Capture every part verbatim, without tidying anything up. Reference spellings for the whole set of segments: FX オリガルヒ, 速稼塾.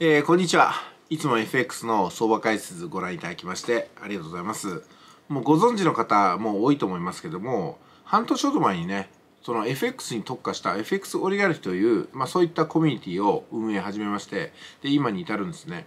えー、こんにちは。いつも エフエックス の相場解説ご覧いただきましてありがとうございます。もうご存知の方も多いと思いますけども、半年ほど前にね、その エフエックス に特化した エフエックス オリガルヒという、まあそういったコミュニティを運営始めまして、で、今に至るんですね。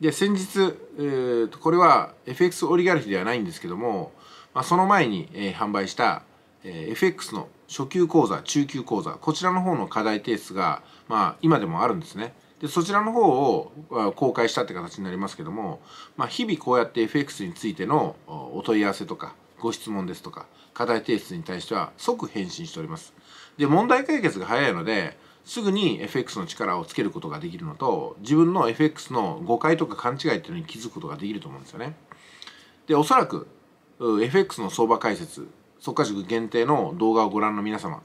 で、先日、えー、これは エフエックス オリガルヒではないんですけども、まあ、その前に、えー、販売した、えー、エフエックス の初級講座、中級講座、こちらの方の課題提出が、まあ今でもあるんですね。でそちらの方を公開したって形になりますけども、まあ、日々こうやって エフエックス についてのお問い合わせとかご質問ですとか課題提出に対しては即返信しております。で問題解決が早いのですぐに エフエックス の力をつけることができるのと、自分の エフエックス の誤解とか勘違いっていうのに気づくことができると思うんですよね。でおそらく エフエックス の相場解説速稼塾限定の動画をご覧の皆様、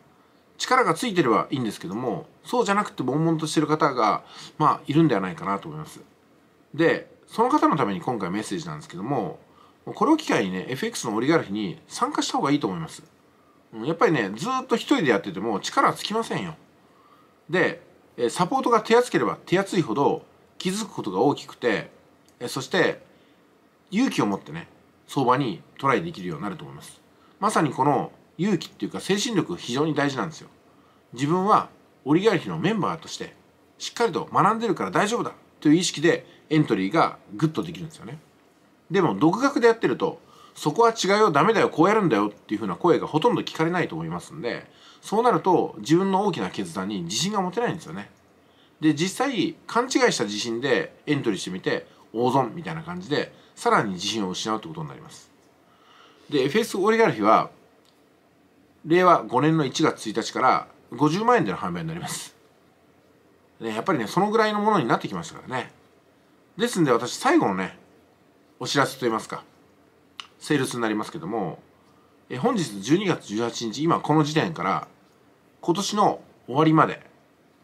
力がついてればいいんですけども、そうじゃなくて悶々としてる方が、まあ、いるんではないかなと思います。で、その方のために今回メッセージなんですけども、これを機会にね、エフエックス のオリガルヒに参加した方がいいと思います。やっぱりね、ずっと一人でやってても力はつきませんよ。で、サポートが手厚ければ手厚いほど気づくことが大きくて、そして勇気を持ってね、相場にトライできるようになると思います。まさにこの勇気っていうか精神力が非常に大事なんですよ。自分はオリガルヒのメンバーとしてしっかりと学んでるから大丈夫だという意識でエントリーがグッとできるんですよね。でも独学でやってると、そこは違うよ、ダメだよ、こうやるんだよっていうふうな声がほとんど聞かれないと思いますんで、そうなると自分の大きな決断に自信が持てないんですよね。で実際勘違いした自信でエントリーしてみて大損みたいな感じでさらに自信を失うってことになります。で エフエックス オリガルヒはれいわごねんのいちがつついたちからごじゅうまんえんでの販売になります。ね、やっぱりね、そのぐらいのものになってきましたからね。ですんで私、最後のね、お知らせといいますか、セールスになりますけども、え本日じゅうにがつじゅうはちにち、今この時点から、今年の終わりまで、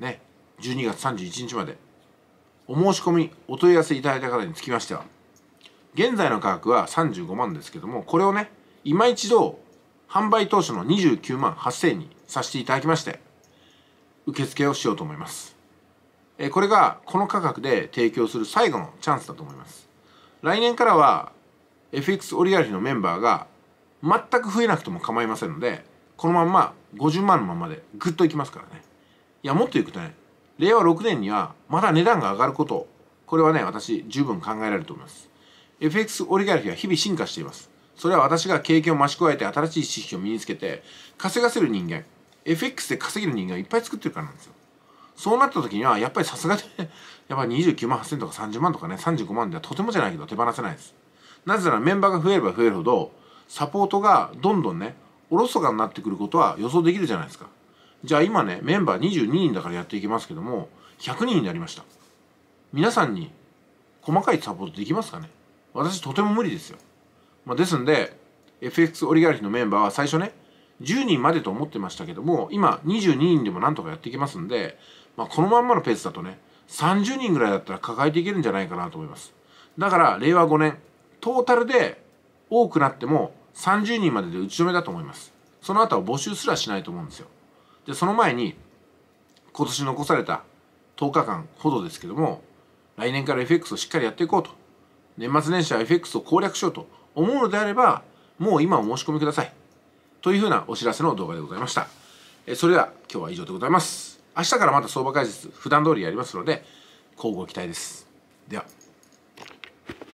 ね、じゅうにがつさんじゅういちにちまで、お申し込み、お問い合わせいただいた方につきましては、現在の価格はさんじゅうごまんですけども、これをね、今一度、販売当初のにじゅうきゅうまんはっせんえんにさせていただきまして、受付をしようと思います。これがこの価格で提供する最後のチャンスだと思います。来年からは エフエックス オリガルヒのメンバーが全く増えなくても構いませんので、このまんまごじゅうまんのままでぐっといきますからね。いや、もっといくとね、れいわろくねんにはまだ値段が上がること、これはね、私十分考えられると思います。エフエックス オリガルヒは日々進化しています。それは私が経験を増し加えて新しい知識を身につけて稼がせる人間、 エフエックス で稼げる人間をいっぱい作ってるからなんですよ。そうなった時にはやっぱりさすがでやっぱりにじゅうきゅうまんはっせんとかさんじゅうまんとかね、さんじゅうごまんではとてもじゃないけど手放せないです。なぜならメンバーが増えれば増えるほどサポートがどんどんねおろそかになってくることは予想できるじゃないですか。じゃあ今ねメンバーにじゅうににんだからやっていきますけどもひゃくにんになりました。皆さんに細かいサポートできますかね。私とても無理ですよ。まあですんで エフエックス オリガルヒのメンバーは最初ねじゅうにんまでと思ってましたけども、今にじゅうににんでもなんとかやっていきますんで、まあ、このまんまのペースだとねさんじゅうにんぐらいだったら抱えていけるんじゃないかなと思います。だかられいわごねんトータルで多くなってもさんじゅうにんまでで打ち止めだと思います。その後は募集すらしないと思うんですよ。でその前に今年残されたとおかかんほどですけども、来年から エフエックス をしっかりやっていこうと、年末年始は エフエックス を攻略しようと思うのであれば、もう今お申し込みください。というふうなお知らせの動画でございました。それでは今日は以上でございます。明日からまた相場解説、普段通りやりますので、乞うご期待です。では。